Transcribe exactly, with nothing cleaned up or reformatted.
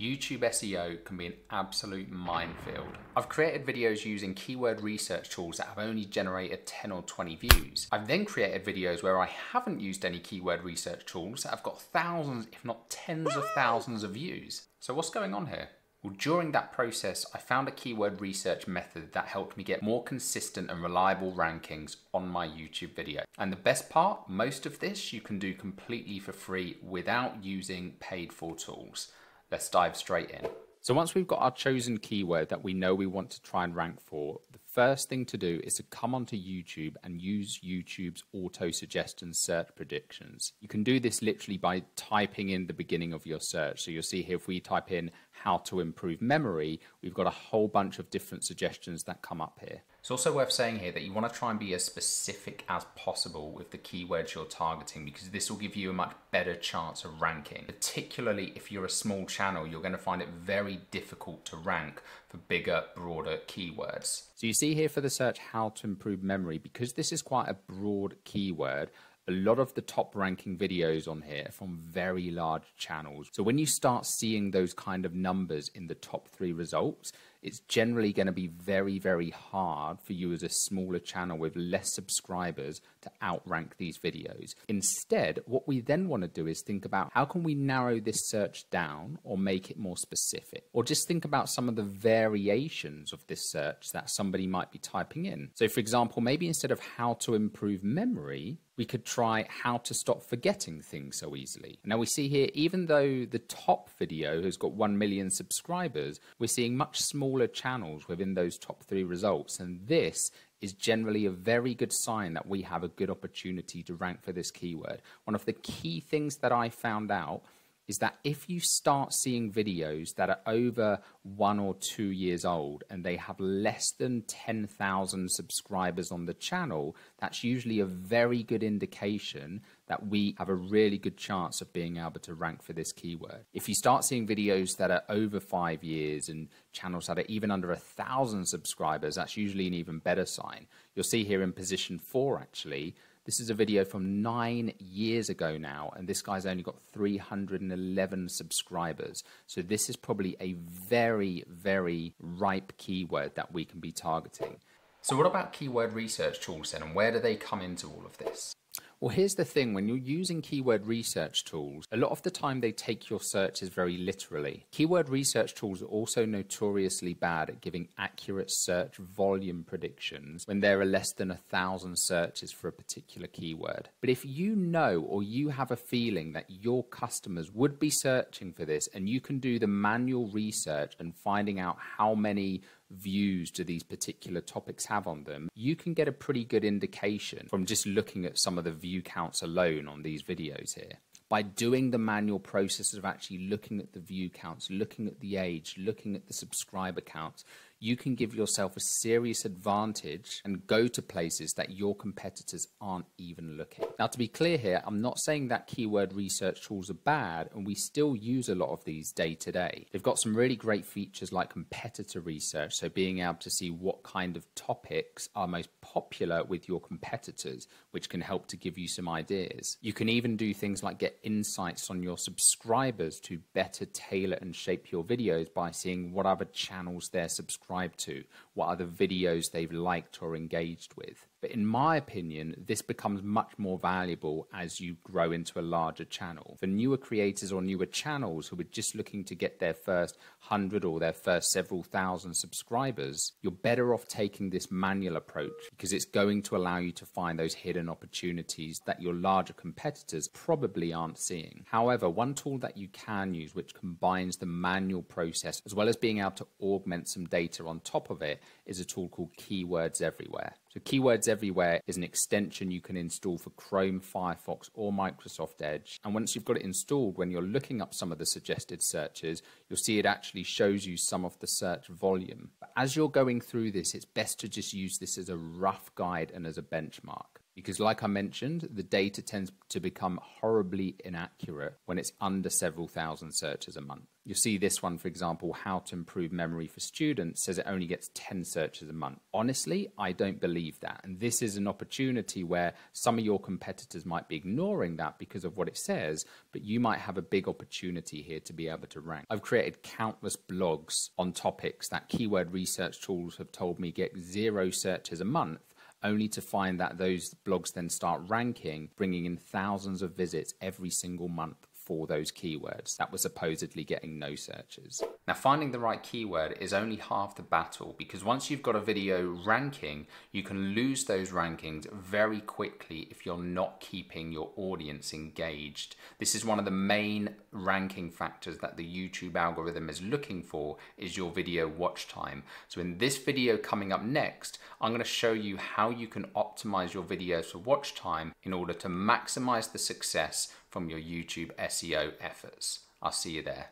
YouTube S E O can be an absolute minefield. I've created videos using keyword research tools that have only generated ten or twenty views. I've then created videos where I haven't used any keyword research tools that have got thousands, if not tens of thousands of views. So what's going on here? Well, during that process, I found a keyword research method that helped me get more consistent and reliable rankings on my YouTube video. And the best part, most of this you can do completely for free without using paid for tools. Let's dive straight in. So once we've got our chosen keyword that we know we want to try and rank for, the first thing to do is to come onto YouTube and use YouTube's auto-suggestion search predictions. You can do this literally by typing in the beginning of your search. So you'll see here, if we type in how to improve memory, we've got a whole bunch of different suggestions that come up here. It's also worth saying here that you want to try and be as specific as possible with the keywords you're targeting, because this will give you a much better chance of ranking. Particularly if you're a small channel, you're going to find it very difficult to rank for bigger, broader keywords. So you see here for the search, how to improve memory, because this is quite a broad keyword, a lot of the top ranking videos on here are from very large channels. So when you start seeing those kind of numbers in the top three results, it's generally going to be very, very hard for you as a smaller channel with less subscribers to outrank these videos. Instead, what we then want to do is think about how can we narrow this search down or make it more specific, or just think about some of the variations of this search that somebody might be typing in. So for example, maybe instead of how to improve memory, we could try how to stop forgetting things so easily. Now we see here, even though the top video has got one million subscribers, we're seeing much smaller smaller channels within those top three results, and this is generally a very good sign that we have a good opportunity to rank for this keyword. One of the key things that I found out is that if you start seeing videos that are over one or two years old and they have less than ten thousand subscribers on the channel, that's usually a very good indication that we have a really good chance of being able to rank for this keyword. If you start seeing videos that are over five years and channels that are even under a thousand subscribers, that's usually an even better sign. You'll see here in position four, actually, this is a video from nine years ago now, and this guy's only got three hundred eleven subscribers. So this is probably a very, very ripe keyword that we can be targeting. So what about keyword research tools then, and where do they come into all of this? Well, here's the thing, when you're using keyword research tools, a lot of the time they take your searches very literally. Keyword research tools are also notoriously bad at giving accurate search volume predictions when there are less than a thousand searches for a particular keyword. But if you know, or you have a feeling that your customers would be searching for this, and you can do the manual research and finding out how many views do these particular topics have on them, you can get a pretty good indication from just looking at some of the view counts alone on these videos here. By doing the manual process of actually looking at the view counts, looking at the age, looking at the subscriber counts, you can give yourself a serious advantage and go to places that your competitors aren't even looking. Now, to be clear here, I'm not saying that keyword research tools are bad, and we still use a lot of these day to day. They've got some really great features like competitor research, so being able to see what kind of topics are most popular with your competitors, which can help to give you some ideas. You can even do things like get insights on your subscribers to better tailor and shape your videos by seeing what other channels they're subscribing to, what other videos they've liked or engaged with. But in my opinion, this becomes much more valuable as you grow into a larger channel. For newer creators or newer channels who are just looking to get their first hundred or their first several thousand subscribers, you're better off taking this manual approach, because it's going to allow you to find those hidden opportunities that your larger competitors probably aren't seeing. However, one tool that you can use, which combines the manual process as well as being able to augment some data on top of it, is a tool called Keywords Everywhere. So Keywords Everywhere is an extension you can install for Chrome, Firefox, or Microsoft Edge. And once you've got it installed, when you're looking up some of the suggested searches, you'll see it actually shows you some of the search volume. But as you're going through this, it's best to just use this as a rough guide and as a benchmark. because like I mentioned, the data tends to become horribly inaccurate when it's under several thousand searches a month. You'll see this one, for example, how to improve memory for students, says it only gets ten searches a month. Honestly, I don't believe that. And this is an opportunity where some of your competitors might be ignoring that because of what it says, but you might have a big opportunity here to be able to rank. I've created countless blogs on topics that keyword research tools have told me get zero searches a month, only to find that those blogs then start ranking, bringing in thousands of visits every single month for those keywords that were supposedly getting no searches. Now, finding the right keyword is only half the battle, because once you've got a video ranking, you can lose those rankings very quickly if you're not keeping your audience engaged. This is one of the main ranking factors that the YouTube algorithm is looking for, is your video watch time. So in this video coming up next, I'm going to show you how you can optimize your videos for watch time in order to maximize the success from your YouTube S E O efforts. I'll see you there.